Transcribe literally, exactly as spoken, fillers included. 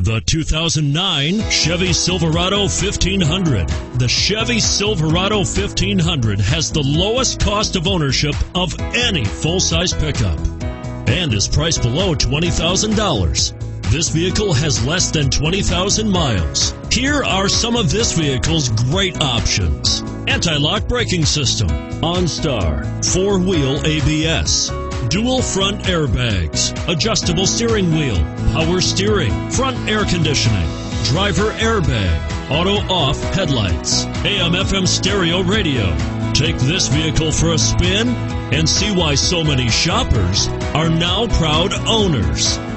The two thousand nine Chevy Silverado fifteen hundred. The Chevy Silverado fifteen hundred has the lowest cost of ownership of any full-size pickup and is priced below twenty thousand dollars. This vehicle has less than twenty thousand miles. Here are some of this vehicle's great options: anti-lock braking system, OnStar, four-wheel A B S, dual front airbags, adjustable steering wheel, power steering, front air conditioning, driver airbag, auto-off headlights, A M F M stereo radio. Take this vehicle for a spin and see why so many shoppers are now proud owners.